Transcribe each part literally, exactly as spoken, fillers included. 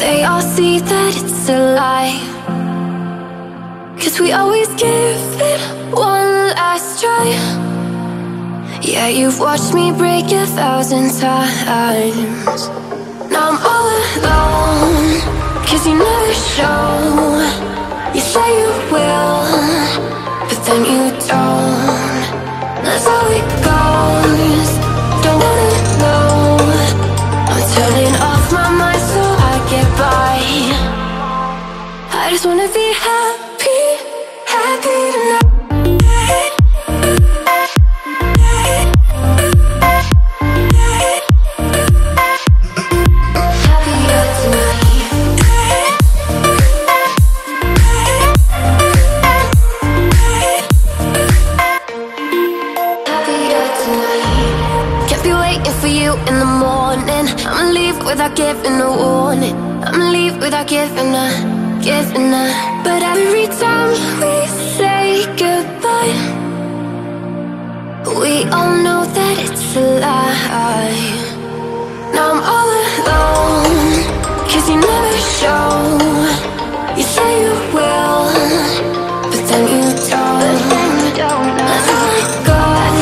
they all see that it's a lie, cause we always give it one last try. Yeah, you've watched me break a thousand times. Now I'm all alone, cause you never show. You say you will, but then you don't. That's how it goes. Don't wanna know. I'm turning off my mind so I get by. I just wanna be happy, happy tonight. Without giving a warning, I'ma leave without giving a, giving a. But every time we say goodbye, we all know that it's a lie. Now I'm all alone, cause you never show. You say you will, but then you don't. That's how it goes.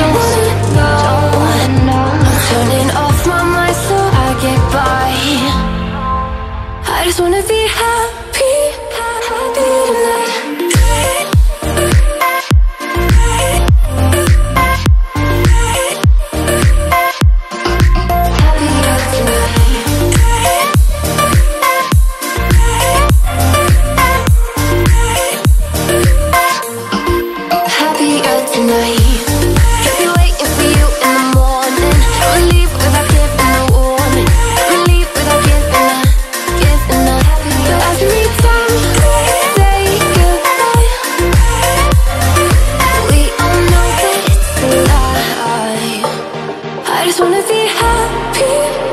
Don't wanna know. I'm turning off my mind so I get by. I just wanna be happy, happy tonight. Happier tonight. I just wanna be happy.